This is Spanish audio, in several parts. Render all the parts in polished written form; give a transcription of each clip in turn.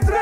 en 3,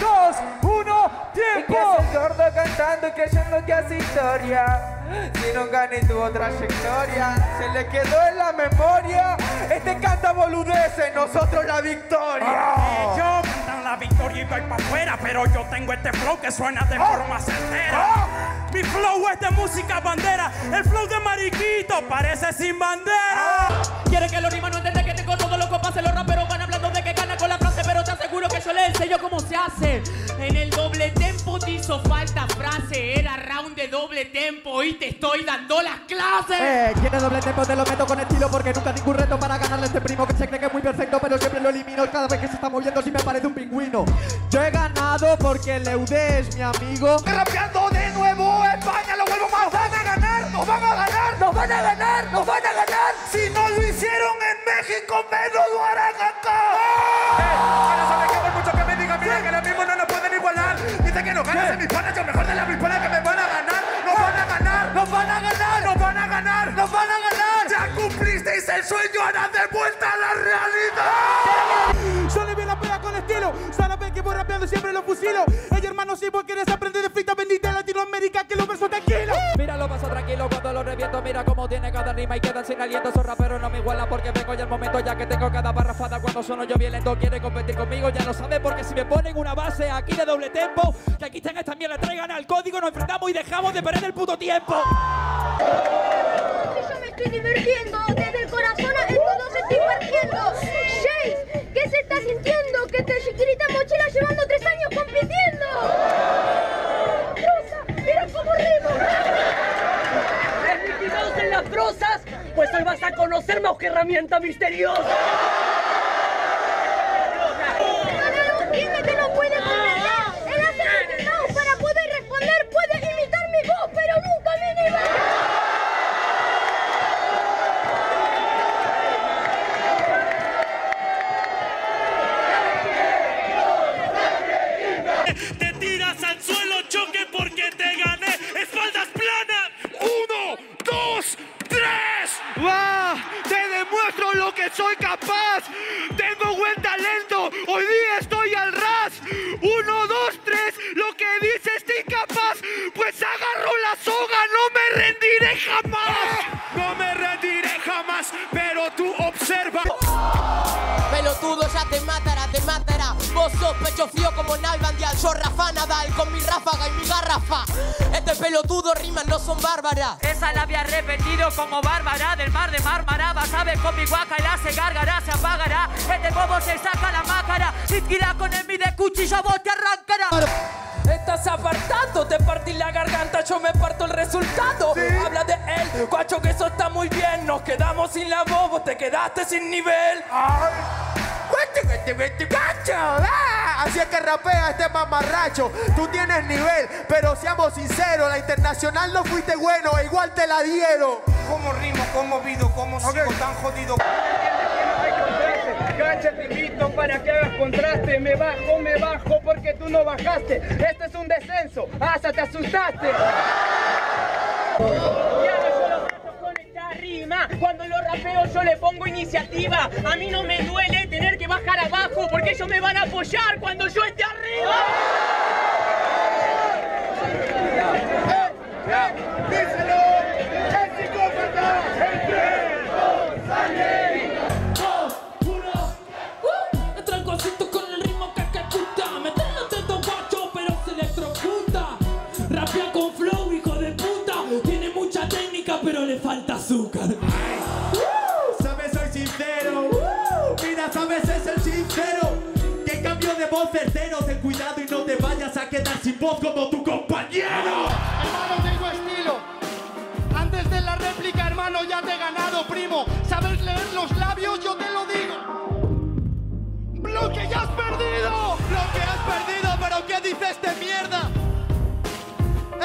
2, 1, tiempo. Y que es el gordo cantando y creyendo que hace historia. Si no gana y tuvo trayectoria, se le quedó en la memoria. Este canta boludeces, nosotros la victoria. Ellos cantan la victoria y voy para afuera, pero yo tengo este flow que suena de forma certera. Mi flow es de música bandera, el flow de Mariquito parece sin bandera. Quieren que los rimas no entiendan que tengo todos los compases, los raperos van hablando de que gana con la frase, pero te aseguro que yo le enseño cómo se hace. En el doble tempo te hizo falta frase, era round de doble tempo y te estoy dando las clases. Tiene doble tempo, te lo meto con estilo porque nunca ningún reto para ganarle a este primo que se cree que es muy perfecto, pero siempre lo elimino cada vez que se está moviendo, si me parece un pingüino. Yo he ganado porque Leudé es mi amigo. Rapeando de nuevo, España lo vuelvo más. Nos van a ganar, nos van a ganar, nos van a ganar, nos van a ganar. Si no lo hicieron en México, menos lo harán acá. Que nos ganas en mis panas, yo mejor de la misma que me van a ganar. Nos van a ganar, nos van a ganar, nos van a ganar, nos van a ganar. Ya cumplisteis el sueño, ahora de vuelta a la realidad. Yo le vi la pega con estilo, solo ven que voy rapeando, siempre lo fusilo. Ey, hermano, si vos quieres aprender de frita, bendita Latinoamérica, que lo verso tranquilo. Mira, lo paso tranquilo cuando lo reviento, mira cómo tiene cada rima y quedan sin aliento. Esos raperos no me igualan porque vengo ya el momento, ya que tengo cada barrafada cuando sono yo violento. Quiere competir conmigo, ya lo sabe, porque si me ponen una base aquí de doble tempo, que aquí tengas también la traigan al código, nos enfrentamos y dejamos de perder el puto tiempo. Yo me estoy divirtiendo, desde el corazón el todo se está invirtiendo. Jay, ¿qué se está sintiendo? Que te chiquirita mochila llevando 3 años compitiendo. Rosa, mira cómo rimo. Desvictimados en las brosas, pues hoy vas a conocer más que herramienta misteriosa. Soy capaz, tengo buen talento, hoy día estoy al ras. 1, 2, 3, lo que dice este incapaz, pues agarro la soga, no me rendiré jamás. No me rendiré jamás, pero tú observa. Pelotudo, ya te matará, te matará. Vos sos pecho frío como Nalbandial, yo Rafa Nadal con mi ráfaga y mi garrafa. Este pelotudo rimas no son bárbaras. Esa la había repetido como bárbara del mar de Mármara. Sabes con mi guacala se gargará, se apagará. Este bobo se saca la máscara. Si tiras con el mi de cuchillo vos te arrancará. Estás apartando, te partí la garganta, yo me parto el resultado. ¿Sí? Habla de él, guacho, que eso está muy bien. Nos quedamos sin la voz, vos te quedaste sin nivel. Así es que rapea este mamarracho. Tú tienes nivel, pero seamos sinceros, la internacional no fuiste bueno, e igual te la dieron. Como rimo, como vido, como sigo tan jodido. Gancha, te invito para que hagas contraste. Me bajo porque tú no bajaste. Este es un descenso, hasta te asustaste. Cuando lo rapeo yo le pongo iniciativa. A mí no me duele tener que bajar abajo, porque ellos me van a apoyar cuando yo esté arriba. ¡Díselo! ¡El psicópata! ¡En 3, 2, sale! 2, 1. Me traigo asito con el ritmo cacachuta. Me traen los tetos guachos, pero se electrocuta. Rapea con flow, hijo de puta. Tiene mucha técnica, pero le falta azúcar. Certeros, ten cuidado y no te vayas a quedar sin voz como tu compañero. Hermano, tengo estilo. Antes de la réplica, hermano, ya te he ganado, primo. ¿Sabes leer los labios? Yo te lo digo. ¡Lo que ya has perdido! ¡Lo que has perdido! ¿Pero qué dice este mierda?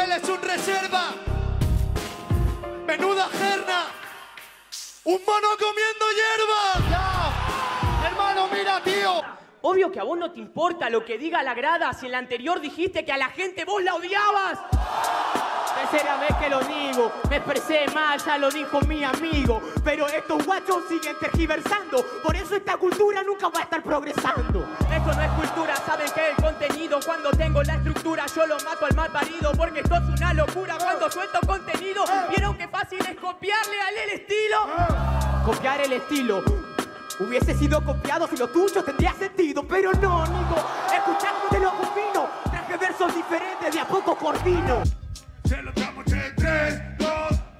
Él es un reserva. Menuda jerna. Un mono comiendo hierba. ¡Ya! Hermano, mira, tío. Obvio que a vos no te importa lo que diga la grada, si en la anterior dijiste que a la gente vos la odiabas. Tercera vez que lo digo, me expresé mal, ya lo dijo mi amigo. Pero estos guachos siguen tergiversando, por eso esta cultura nunca va a estar progresando. Esto no es cultura, ¿saben qué? herido. Cuando tengo la estructura yo lo mato al mal parido, porque esto es una locura. Cuando suelto contenido, vieron que fácil es copiarle a él el estilo. Copiar el estilo hubiese sido copiado si lo tuyo tendría sentido, pero no, Nico. Escuchaste lo combino, traje versos diferentes, de a poco coordino. Se lo damos en 3, 2,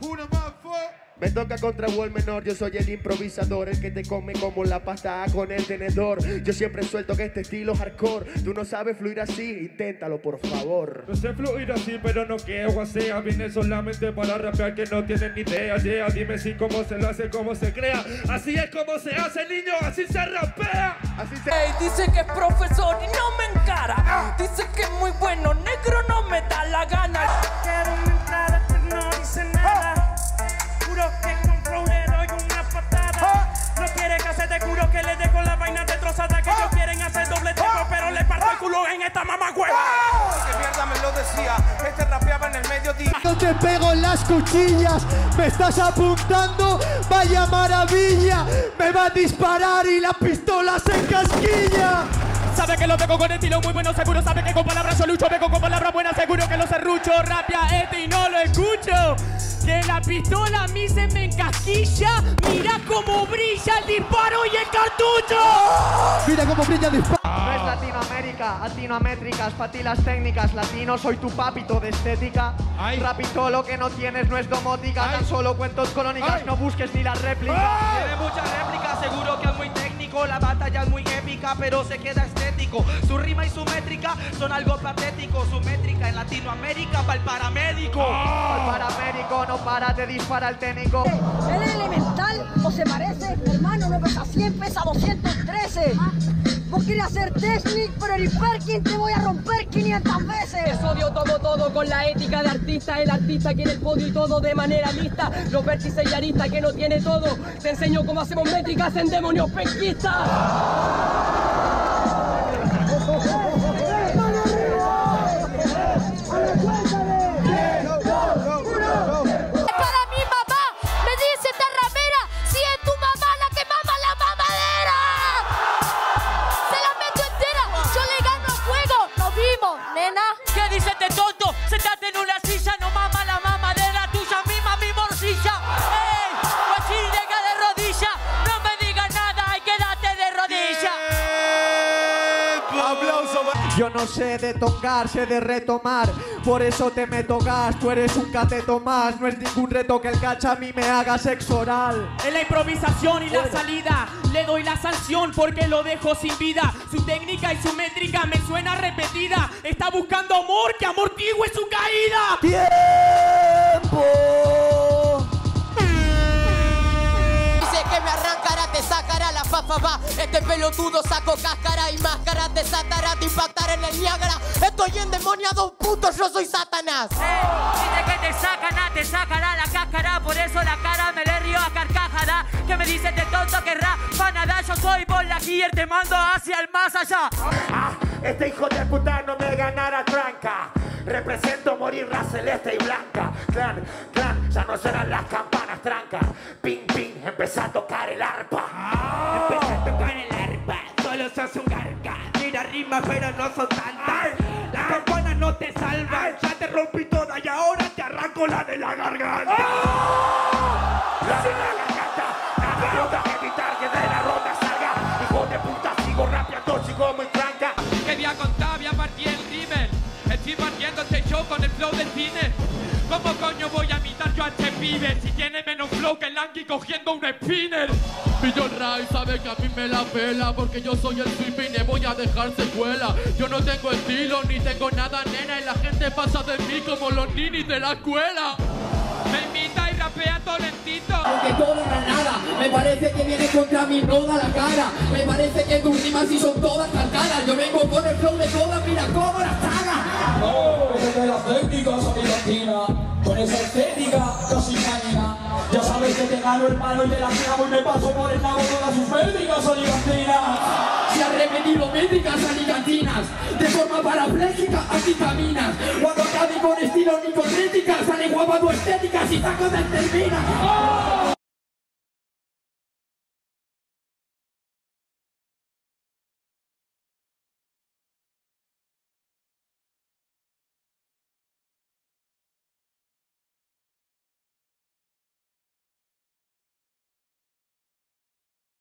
1 más fue. Me toca contra Wall menor, yo soy el improvisador, el que te come como la pasta con el tenedor. Yo siempre suelto que este estilo hardcore, tú no sabes fluir así, inténtalo por favor. No sé fluir así, pero no quiero así, viene solamente para rapear que no tienen ni idea, yeah. Dime si cómo se lo hace, cómo se crea, así es como se hace niño, así se rapea. Así se... Hey, dice que es profesor y no me encara, dice que es muy bueno, negro no me da la gana. Quiero entrar, no dice nada. Que con flow le doy una patada. No quiere que hacer, te juro que le dejo la vaina destrozada. Que ellos quieren hacer doble tempo, pero le parto el culo en esta mamagüeva. Que mierda me lo decía, este rapeaba en el mediodía. No te pego en las cuchillas, me estás apuntando, vaya maravilla. Me va a disparar y la pistola se encasquilla. Sabe que lo pego con estilo muy bueno, seguro. Sabe que con palabras yo lucho, pego con palabras buenas, seguro que lo serrucho. Rapia este y no lo escucho. Que la pistola a mí se me encasquilla. Mira cómo brilla el disparo y el cartucho. Mira cómo brilla el disparo. No es Latinoamérica, latinométricas, pa' ti las técnicas. Latino, soy tu papito de estética. Ay. Rapito, lo que no tienes no es domótica. Ay. Tan solo cuentos colónicas, ay. No busques ni las réplicas. Ay. Tiene muchas réplicas, seguro que es muy técnico. La batalla es muy épica, pero se queda estético. Su rima y su métrica son algo patético. Su métrica en Latinoamérica pa'l paramédico. Oh. Pa'l paramédico, no para, te dispara el técnico. ¿Es elemental o se parece? Hermano, no pesa 100, pesa 213. ¿Ah? Vos querés hacer technic, pero el hiperkin te voy a romper 500 veces. Es odio todo con la ética de artista. El artista quiere el podio y todo de manera lista. Los vértices y arista que no tiene todo. Te enseño cómo hacemos métricas en demonios pesquistas. Yo no sé de tocar, sé de retomar, por eso te me tocas, tú eres un cateto más. No es ningún reto que el cacha a mí me haga sexo oral. En la improvisación y la salida, le doy la sanción porque lo dejo sin vida. Su técnica y su métrica me suena repetida. Está buscando amor que amortigue su caída. ¡Tiempo! Dice que me arrancará, te sacará la fafa. Este pelotudo saco cáscara y máscara, desatará, te impactará en el Niágara. Estoy endemoniado, puto, yo soy Satanás. Dice que te sacará la cáscara, por eso la cara me le río a carcajada. Que me dice de tonto que rafanada, yo soy bola gear, te mando hacia el más allá. Ah, este hijo de puta no me ganará tranca. Represento morir raza celeste y blanca. Clan, clan, ya no suenan las campanas trancas. Ping, ping, empecé a tocar el arpa. Empecé a tocar el arpa, solo sos un garca. Mira rimas pero no son tantas. Las campanas no te salvan. Ya te rompí toda y ahora te arranco la de la garganta. La de la garganta, nada logra evitar que de la ronda salga. Hijo de puta, sigo rapeando, sigo muy franca. Quería contar, voy a partir el nivel. Estoy partiéndote yo con el flow del cine. ¿Cómo coño voy a imitar yo a este pibe? Si tiene menos flow que el Anki cogiendo un spinner. Pillo Ray sabe que a mí me la pela, porque yo soy el pibe y me voy a dejar secuela. Yo no tengo estilo ni tengo nada, nena, y la gente pasa de mí como los ninis de la escuela. Me imita y rapea todo lentito. Aunque todo la nada, me parece que viene contra mí toda la cara. Me parece que tus rimas sí son todas cantadas. Yo vengo con el flow de todas, mira cómo las traga. Oh, desde las técnicas a mi latina, con esa estética casi mañana. Ya sabes que te gano hermano y te la grabo y me paso por el lago todas sus métricas alicantinas. Se han repetido métricas alicantinas, de forma parapléjica anticaminas. Cuando acabe con estilo ni con críticas, sale guapa tu estética si tacos te termina.